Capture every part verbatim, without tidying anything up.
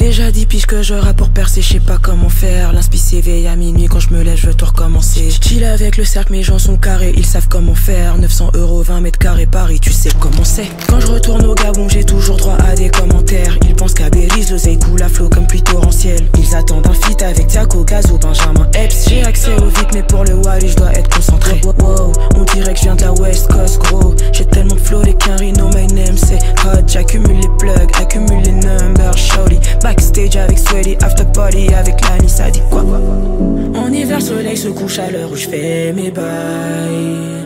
Déjà dit puisque je rappe pour percer, je sais pas comment faire. L'inspi s'éveille à minuit, quand je me lève je veux tout recommencer. J'chill avec le cercle, mes gens sont carrés, ils savent comment faire. Neuf cents euros, vingt mètres carrés, Paris, tu sais comment c'est. Quand je retourne au Gabon, j'ai toujours droit à des commentaires. Ils pensent qu'à Belize, l'oseille coule à flot comme pluie torrentielle. Ils attendent un feat avec Tiago, Gazo, Benjamin Epps. J'ai accès au vide mais pour le Wally je dois être concentré. Wow, wow, on dirait que je viens de la West Coast, gros. J'ai tellement de flow, les qu'un rhino, my name c'est hot. J'accumule les plugs, accumule les numbers, shawty. Backstage avec Sweaty, after party avec Lani, ça dit quoi? En hiver, soleil se couche à l'heure où je fais mes bails.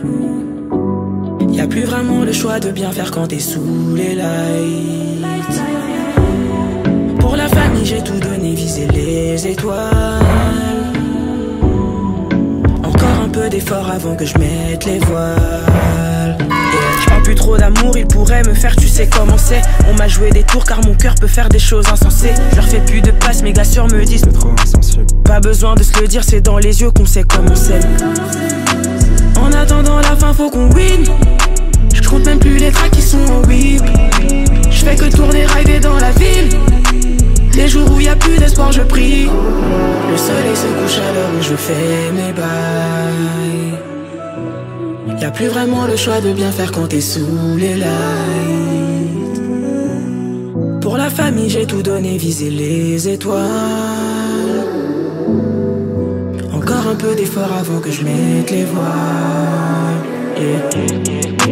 Y'a plus vraiment le choix de bien faire quand t'es sous les lights. Pour la famille, j'ai tout donné, visé les étoiles. Encore un peu d'effort avant que je mette les voiles. J'prends plus trop d'amour, ils pourraient me faire, tu sais comment c'est. On m'a joué des tours car mon cœur peut faire des choses insensées. Je leur fais plus de passe, mes glaçures me disent trop insensible. Pas besoin de se le dire, c'est dans les yeux qu'on sait comment c'est. En attendant la fin, faut qu'on win. Je compte même plus les tracks qui sont en whip. Je fais que tourner, rider dans la ville. Les jours où y a plus d'espoir, je prie. Le soleil se couche à l'heure où je fais mes bails. Y'a plus vraiment le choix de bien faire quand t'es sous les lights. Pour la famille j'ai tout donné, visé les étoiles. Encore un peu d'effort avant que je mette les voiles, yeah.